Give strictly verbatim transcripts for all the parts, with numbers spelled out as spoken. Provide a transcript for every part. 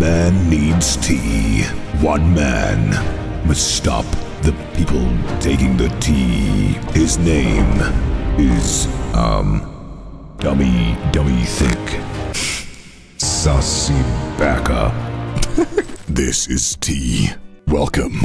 man needs tea. One man must stop the people taking the tea. His name is, um, Dummy Dummy Thick. Saucy Bacca. This is tea. Welcome.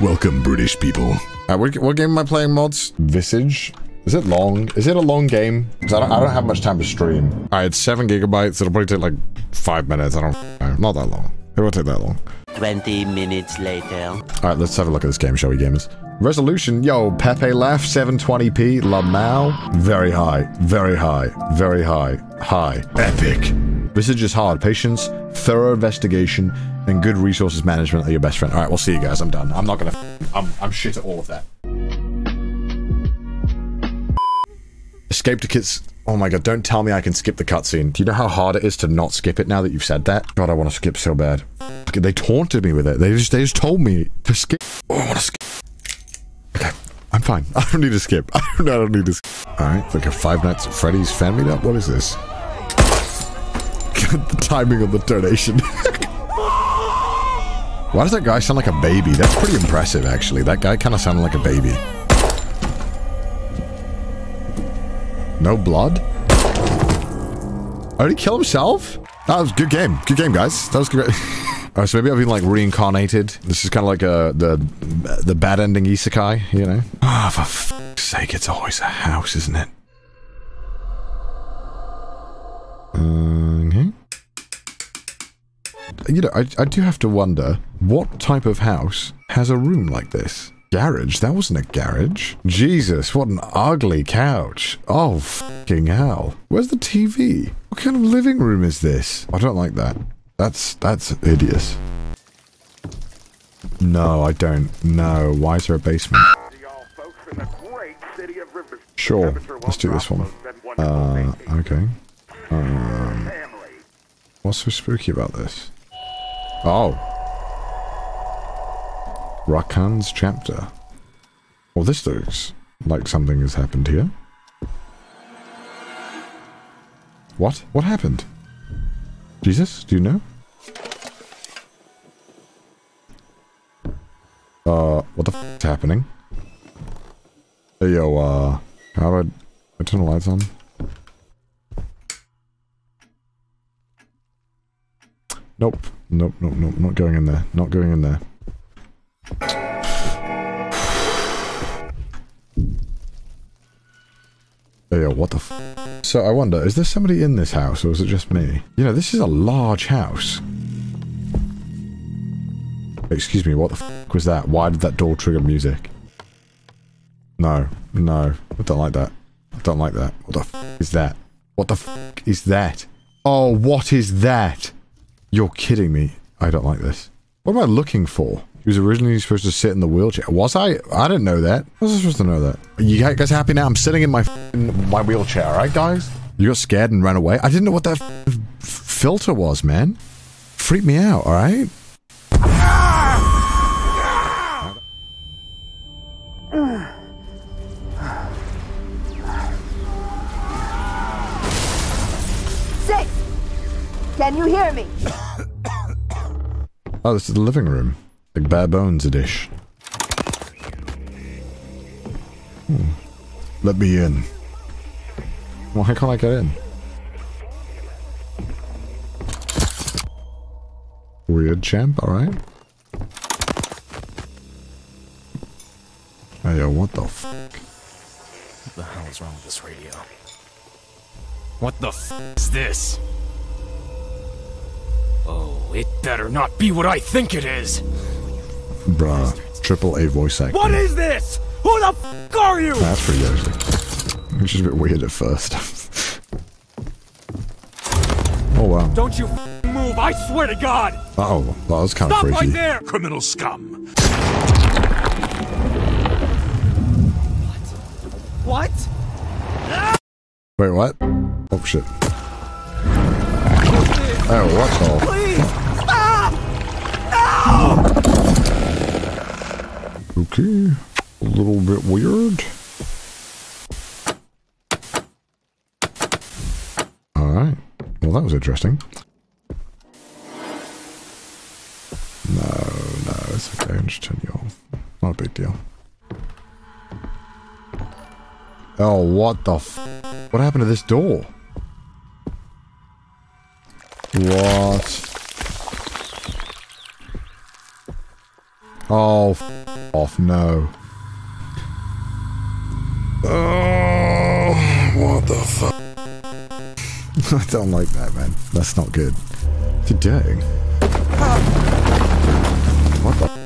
Welcome, British people. Uh, what, what game am I playing, mods? Visage. Is it long? Is it a long game? Because I don't, I don't have much time to stream. All right, it's seven gigabytes. It'll probably take like five minutes. I don't know. Not that long. It won't take that long. twenty minutes later. All right, let's have a look at this game, shall we, gamers? Resolution. Yo, Pepe left. seven twenty p. Lamau. Very high. Very high. Very high. High. Epic. Visage is hard. Patience, thorough investigation, and good resources management are your best friend. All right, we'll see you guys. I'm done. I'm not going to... I'm, I'm shit at all of that. Escape to kids. Oh my god, don't tell me I can skip the cutscene. Do you know how hard it is to not skip it now that you've said that? God, I want to skip so bad. Okay, they taunted me with it. They just they just told me to skip. Oh, I want to skip. Okay, I'm fine. I don't need to skip. I don't, I don't need to skip. Alright, like a Five Nights at Freddy's fan meetup? What is this? The timing of the donation. Why does that guy sound like a baby? That's pretty impressive, actually. That guy kind of sounded like a baby. No blood? Oh, did he kill himself? That was a good game. Good game, guys. That was great. Alright, so maybe I've been, like, reincarnated. This is kind of like a, the the bad-ending isekai, you know? Ah, oh, for f***'s sake, it's always a house, isn't it? Okay. You know, I, I do have to wonder, what type of house has a room like this? Garage? That wasn't a garage. Jesus, what an ugly couch. Oh, fucking hell. Where's the T V? What kind of living room is this? I don't like that. That's, that's hideous. No, I don't. No, why is there a basement? Sure, let's do this one. Uh, okay. Um, what's so spooky about this? Oh. Rakan's chapter. Well, this looks like something has happened here. What? What happened? Jesus, do you know? Uh, what the f*** is happening? Hey, yo, uh, how do I, I turn the lights on? Nope. Nope, nope, nope, not going in there. Not going in there. Hey, yo, what the f? So I wonder, is there somebody in this house, or is it just me? You know, this is a large house. Excuse me, what the f was that? Why did that door trigger music? No, no, I don't like that. I don't like that. What the f is that? What the f is that? Oh, what is that? You're kidding me. I don't like this. What am I looking for? He was originally supposed to sit in the wheelchair. Was I? I didn't know that. I was supposed to know that. Are you guys happy now? I'm sitting in my f***ing my wheelchair, right, guys? You got scared and ran away? I didn't know what that f filter was, man. Freaked me out, all right? Six! Can you hear me? Oh, this is the living room. Like bare bones a dish. Hmm. Let me in. Why can't I get in? Weird champ, alright. Hey, yo, what the f? What the hell is wrong with this radio? What the f is this? Oh, it better not be what I think it is! Bruh, triple A voice actor. What is this? Who the f are you? That's pretty actually. Which is a bit weird at first. Oh wow. Don't you f move, I swear to God! Uh oh, that was kind of freaky. Stop right there! Criminal scum! What? What? Wait, what? Oh shit. Oh, what all? Please! Stop! No! Okay, a little bit weird. Alright, well that was interesting. No, no, it's okay, I'm just turning you off. Not a big deal. Oh, what the f- What happened to this door? What? Oh, f off, no. Oh, what the f I don't like that, man. That's not good. What's he doing? What the f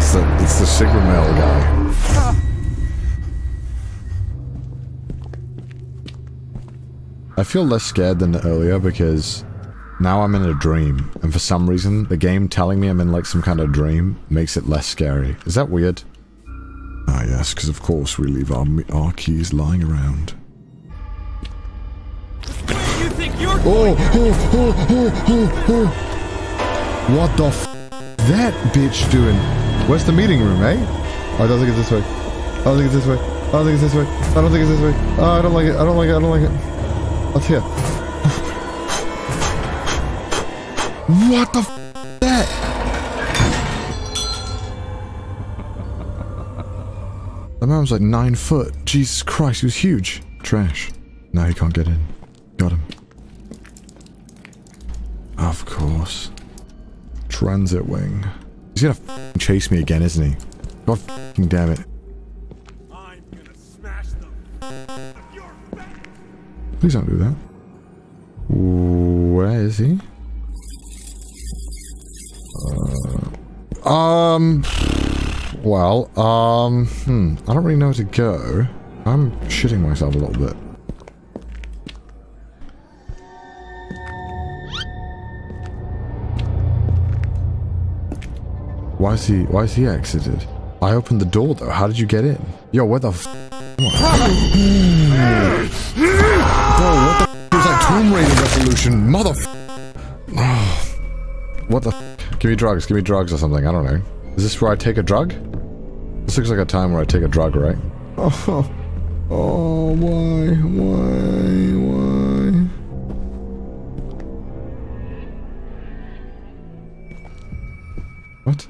It's the, it's the Sigma Male guy. I feel less scared than earlier because now I'm in a dream, and for some reason, the game telling me I'm in like some kind of dream makes it less scary. Is that weird? Ah yes, because of course we leave our, our keys lying around. Where do you think you're going? Oh, oh, oh, oh, oh, oh. What the f*** that bitch doing? Where's the meeting room, eh? Oh, I don't think it's this way. I don't think it's this way. I don't think it's this way. I don't think it's this way. Oh, I don't like it. I don't like it. I don't like it. What's here? What the f*** is that? That man was like nine foot. Jesus Christ, he was huge. Trash. Now he can't get in. Got him. Of course. Transit wing. He's gonna f***ing chase me again, isn't he? God f***ing damn it. Please don't do that. Where is he? Uh, um. Well, um. Hmm. I don't really know where to go. I'm shitting myself a little bit. Why is he? Why is he exited? I opened the door though. How did you get in? Yo, where the f? Bro, what the f was that Tomb Raider revolution? Mother f. What the f? Give me drugs, give me drugs or something, I don't know. Is this where I take a drug? This looks like a time where I take a drug, right? Oh, oh, why, why, why? What?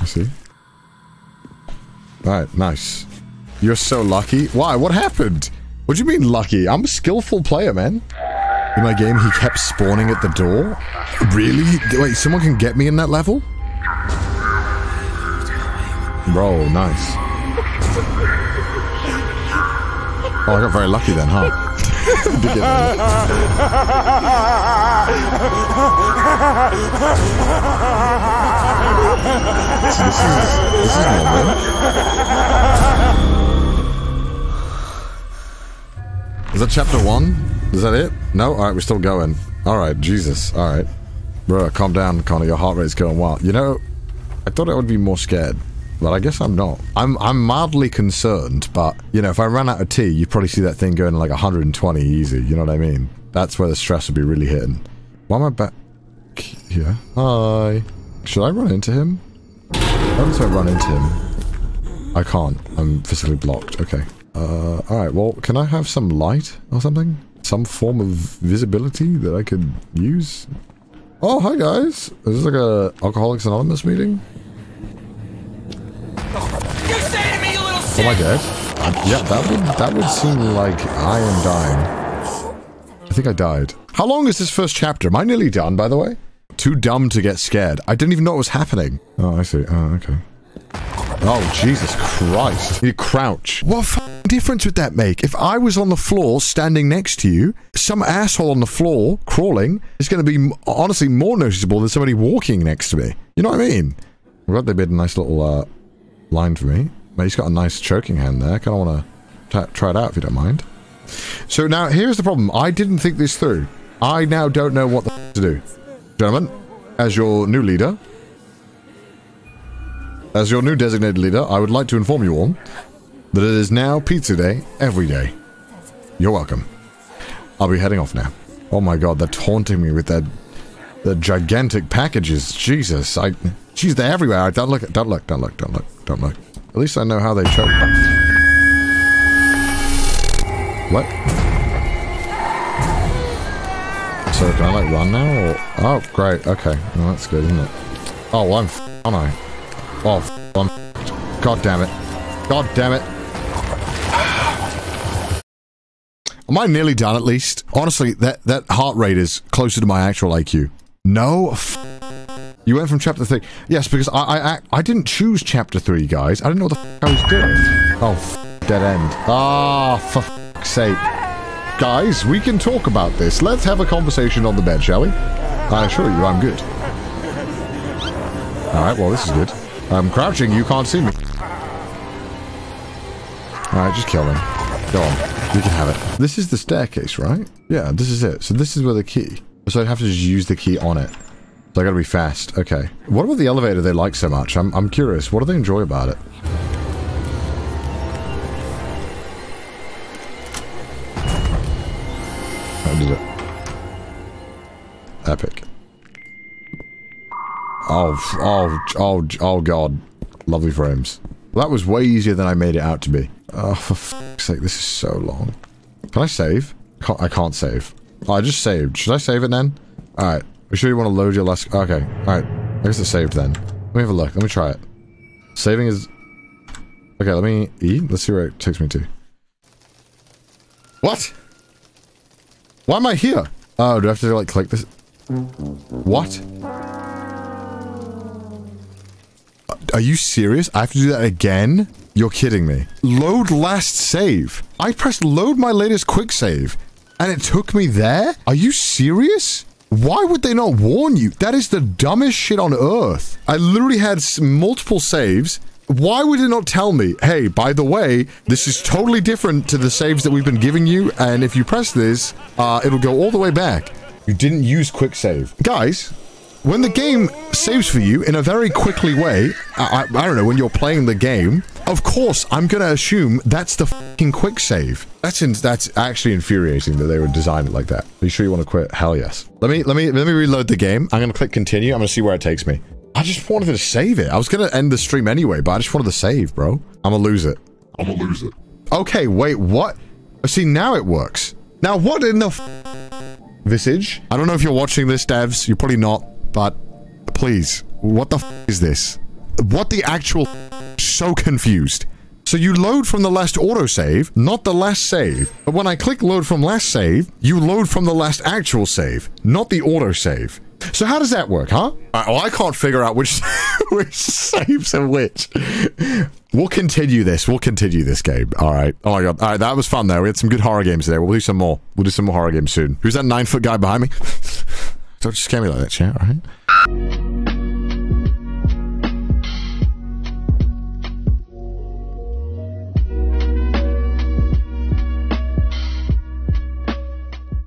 I see. Alright, nice. You're so lucky. Why? What happened? What do you mean lucky? I'm a skillful player, man. In my game, he kept spawning at the door? Really? Wait, someone can get me in that level? Bro, nice. Oh, I got very lucky then, huh? So this is, this is normal. Is that chapter one? Is that it? No? Alright, we're still going. Alright, Jesus. Alright. Bro, calm down, Connor. Your heart rate's going wild. You know, I thought I would be more scared, but I guess I'm not. I'm I'm mildly concerned, but, you know, if I ran out of tea, you'd probably see that thing going like one hundred twenty easy. You know what I mean? That's where the stress would be really hitting. Why am I back here? Hi. Should I run into him? Why don't I run into him? I can't. I'm physically blocked. Okay. Uh, alright, well, can I have some light or something? Some form of visibility that I could use? Oh, hi guys! Is this like a Alcoholics Anonymous meeting? You say to me, you little shit! Am I dead? Uh, yeah, that would, that would seem like I am dying. I think I died. How long is this first chapter? Am I nearly done, by the way? Too dumb to get scared. I didn't even know what was happening. Oh, I see. Oh, okay. Oh, Jesus Christ. You crouch. What f***ing difference would that make? If I was on the floor standing next to you, some asshole on the floor crawling is going to be honestly more noticeable than somebody walking next to me. You know what I mean? I'm glad they made a nice little uh, line for me. But he's got a nice choking hand there. I kind of want to try it out if you don't mind. So now, here's the problem. I didn't think this through. I now don't know what the f*** to do. Gentlemen, as your new leader, as your new designated leader, I would like to inform you all that it is now pizza day every day. You're welcome. I'll be heading off now. Oh my God, they're taunting me with their, their gigantic packages. Jesus, I, jeez, they're everywhere. I don't look, don't look, don't look, don't look, don't look. At least I know how they choke. What? So can I like run now? Or? Oh great, okay. Well, that's good, isn't it? Oh, I'm f aren't I? Oh, f I'm f God damn it. God damn it. Am I nearly done at least? Honestly, that, that heart rate is closer to my actual I Q. No f You went from chapter three. Yes, because I I, I didn't choose chapter three, guys. I didn't know what the f I was doing. Oh, f dead end. Ah, oh, for f sake. Guys, we can talk about this. Let's have a conversation on the bed, shall we? I assure you, I'm good. Alright, well, this is good. I'm crouching, you can't see me. Alright, just kill him. Go on. You can have it. This is the staircase, right? Yeah, this is it. So this is where the key... So I'd have to just use the key on it. So I gotta be fast. Okay. What about the elevator they like so much? I'm, I'm curious. What do they enjoy about it? How did it? Epic. Oh, oh, oh, oh, God. Lovely frames. Well, that was way easier than I made it out to be. Oh, for fuck's sake, this is so long. Can I save? Can't, I can't save. Oh, I just saved. Should I save it then? Alright. Are sure you want to load your last... Okay. Alright. I guess it's saved then. Let me have a look. Let me try it. Saving is... Okay, let me... E? Let's see where it takes me to. What? Why am I here? Oh, do I have to, like, click this? What? Are you serious? I have to do that again? You're kidding me. Load last save. I pressed load my latest quick save, and it took me there? Are you serious? Why would they not warn you? That is the dumbest shit on earth. I literally had multiple saves. Why would it not tell me, hey, by the way, this is totally different to the saves that we've been giving you, and if you press this, uh, it'll go all the way back. You didn't use quick save. Guys, when the game saves for you in a very quickly way, I, I, I don't know, when you're playing the game, of course, I'm gonna assume that's the fucking quick save. That's in, that's actually infuriating that they would design it like that. Are you sure you want to quit? Hell yes. Let me let me let me reload the game. I'm gonna click continue. I'm gonna see where it takes me. I just wanted to save it. I was gonna end the stream anyway, but I just wanted to save, bro. I'm gonna lose it. I'm gonna lose it. Okay, wait, what? See, now it works. Now what in the f Visage? I don't know if you're watching this, devs. You're probably not, but please, what the f is this? What the actual? So confused. So you load from the last autosave, not the last save. But when I click load from last save, you load from the last actual save, not the autosave. So how does that work, huh? Uh, well, I can't figure out which which saves and which. We'll continue this. We'll continue this game. All right. Oh my god. All right. That was fun though. We had some good horror games today. We'll do some more. We'll do some more horror games soon. Who's that nine foot guy behind me? Don't just scare me like that, chat. All right.